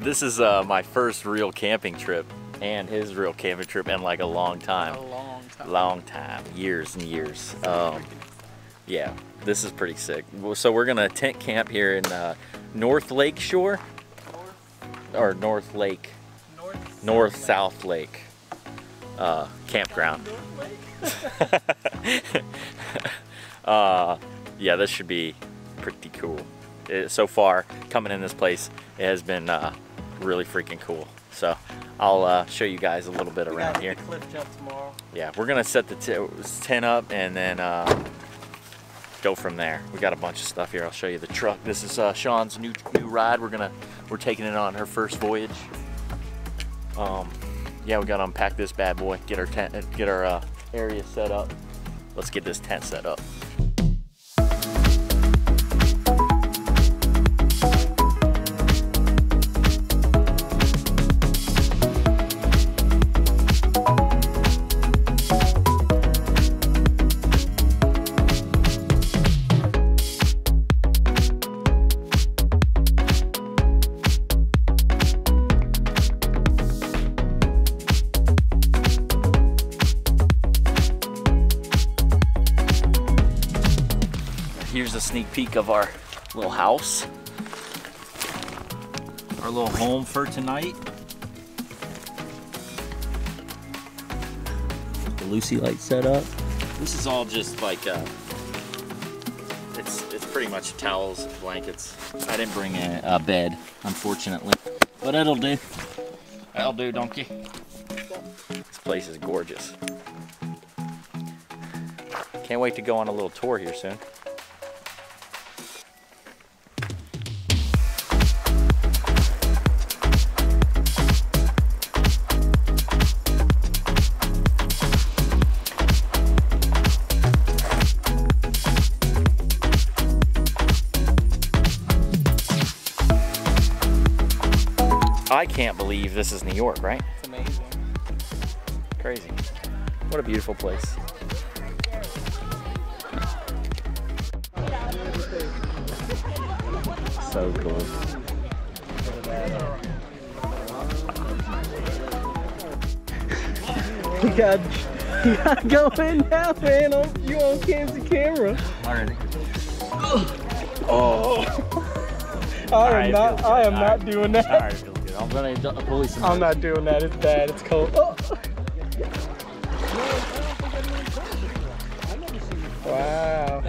This is my first real camping trip, and his real camping trip in like a long time. Years and years. Yeah, this is pretty sick. So we're gonna tent camp here in North Lake Shore, or North Lake, North South Lake Campground. Yeah, this should be pretty cool. So far, coming in this place, it has been really freaking cool. So I'll show you guys a little bit around here. Cliff jump tomorrow. Yeah, we're gonna set the tent up and then go from there. We got a bunch of stuff here. I'll show you the truck. This is Sean's new ride. We're taking it on her first voyage. Yeah, we gotta unpack this bad boy. Get our tent, get our area set up. Let's get this tent set up. Here's a sneak peek of our little house. Our little home for tonight. The Lucy light set up. This is all just like, it's pretty much towels and blankets. I didn't bring a bed, unfortunately. But it'll do. That'll do, donkey. This place is gorgeous. Can't wait to go on a little tour here soon. I can't believe this is New York, right? It's amazing. Crazy. What a beautiful place. So cool. You got going now, man. You on camera. Already. Oh. I am not doing that. All right. I'm not doing that. It's bad. It's cold. Oh. Wow.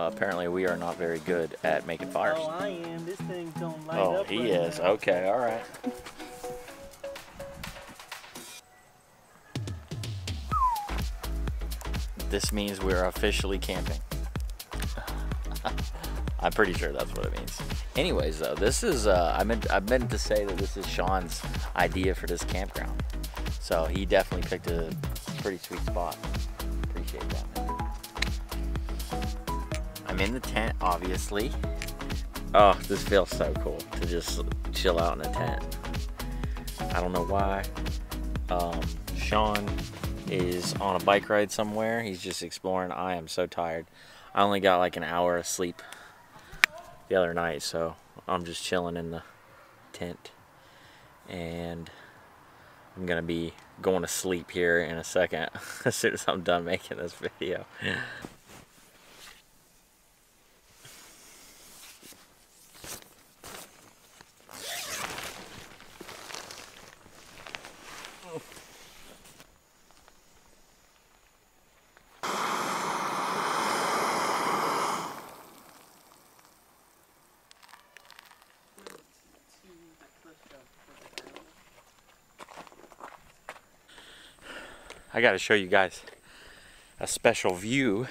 Apparently we are not very good at making fires. Oh, I am. This thing don't light up. Oh, he is. Okay, all right. This means we're officially camping. I'm pretty sure that's what it means. Anyways, though, this is, I meant to say that this is Sean's idea for this campground. So he definitely picked a pretty sweet spot. Appreciate that, man. I'm in the tent, obviously. Oh, this feels so cool to just chill out in a tent. I don't know why. Sean is on a bike ride somewhere. He's just exploring. I am so tired. I only got like an hour of sleep the other night, so I'm just chilling in the tent. And I'm gonna be going to sleep here in a second as soon as I'm done making this video. I gotta show you guys a special view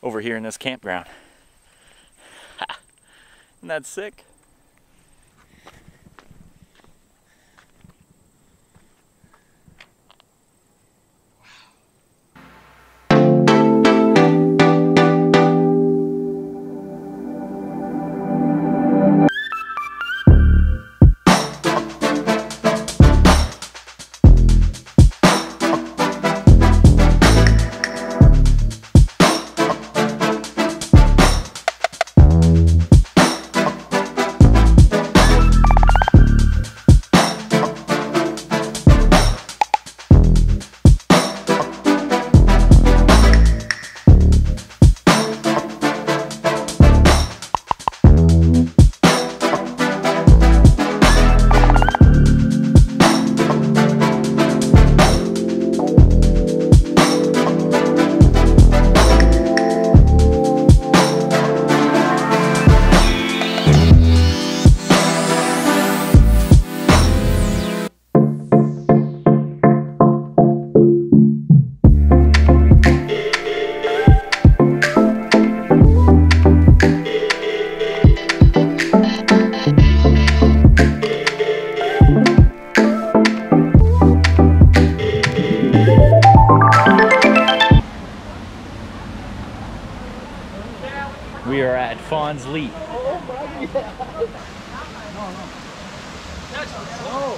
over here in this campground. Ha. Isn't that sick? Fawn's Leap. Oh my God. No, no. That's slow.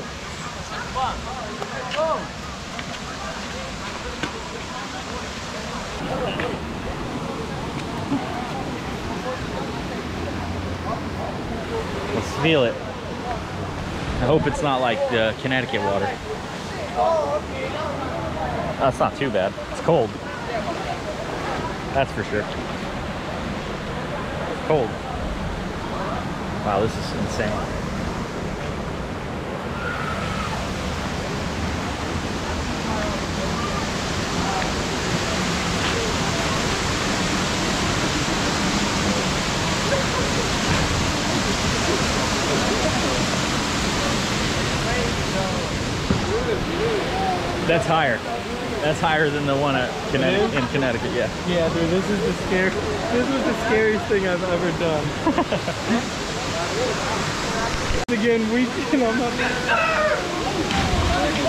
Let's feel it. I hope it's not like the Connecticut water. That's not too bad. It's cold. That's for sure. It's cold. Wow, this is insane. That's higher. That's higher than the one at in Connecticut, yeah. Yeah, dude, this was the scariest thing I've ever done. Again, weekend on my... Nice.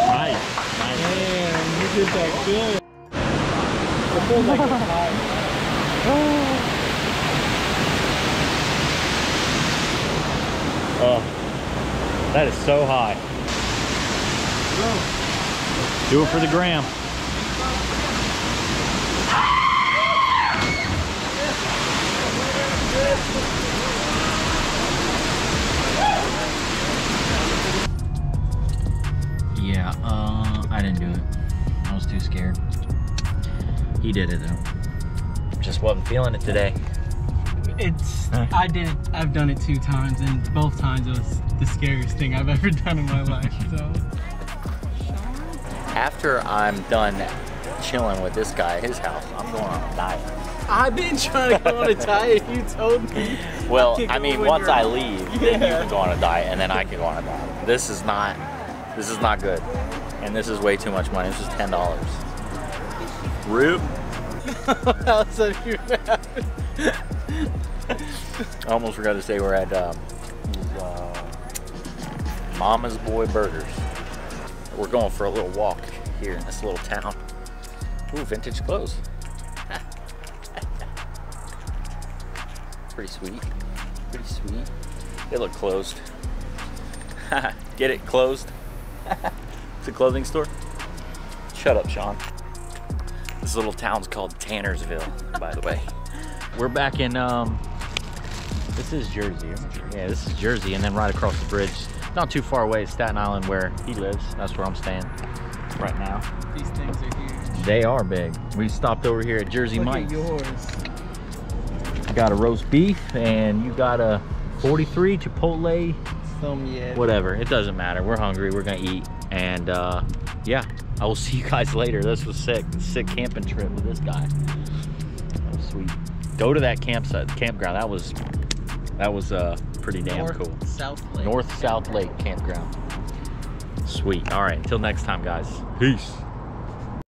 Nice. Man, you did that good. I feel like it's high. Oh, that is so high. Whoa. Do it for the gram. Yeah, I didn't do it. I was too scared. He did it though. Just wasn't feeling it today. It's, I've done it 2 times and both times it was the scariest thing I've ever done in my life, so. After I'm done chilling with this guy at his house, I'm going on a diet. I've been trying to go on a diet, you told me. Well, I mean, once I leave, then you can go on a diet, and then I can go on a diet. This is not good. And this is way too much money. This is $10. Root. I almost forgot to say we're at Mama's Boy Burgers. We're going for a little walk here in this little town. Ooh, vintage clothes. Pretty sweet. Pretty sweet. They look closed. Get it? Closed? It's a clothing store? Shut up, Sean. This little town's called Tannersville, by the way. We're back in, this is Jersey. Yeah, this is Jersey, and then right across the bridge, not too far away, Staten Island, where he lives. That's where I'm staying right now. These things are huge. They are big. We stopped over here at Jersey Mike's. Look at yours. Got a roast beef and you got a 43 Chipotle. Some yet. Whatever. It doesn't matter. We're hungry. We're gonna eat. And yeah, I will see you guys later. This was sick. Sick camping trip with this guy. That was sweet. Go to that campsite, campground. That was pretty damn cool. North South Lake Campground. Sweet. All right. Until next time, guys. Peace.